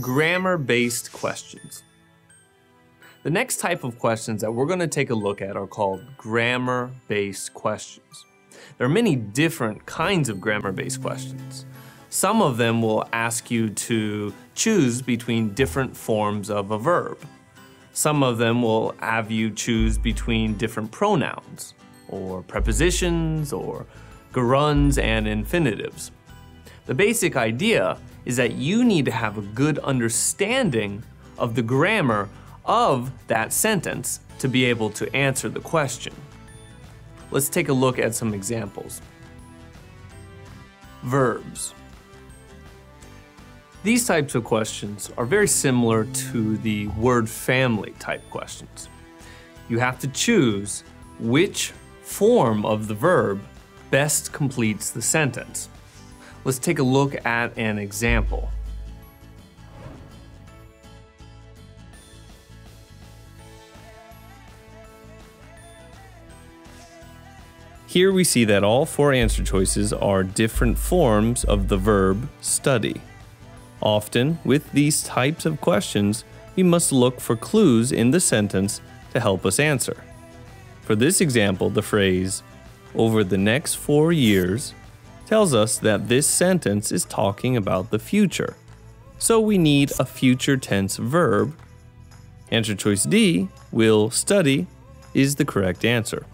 grammar-based questions. The next type of questions that we're going to take a look at are called grammar-based questions. There are many different kinds of grammar-based questions. Some of them will ask you to choose between different forms of a verb. Some of them will have you choose between different pronouns, or prepositions, or gerunds and infinitives. The basic idea is that you need to have a good understanding of the grammar of that sentence to be able to answer the question. Let's take a look at some examples. Verbs. These types of questions are very similar to the word family type questions. You have to choose which form of the verb best completes the sentence. Let's take a look at an example. Here we see that all four answer choices are different forms of the verb study. Often, with these types of questions, we must look for clues in the sentence to help us answer. For this example, the phrase, "over the next 4 years," tells us that this sentence is talking about the future. So we need a future tense verb. Answer choice D, will study, is the correct answer.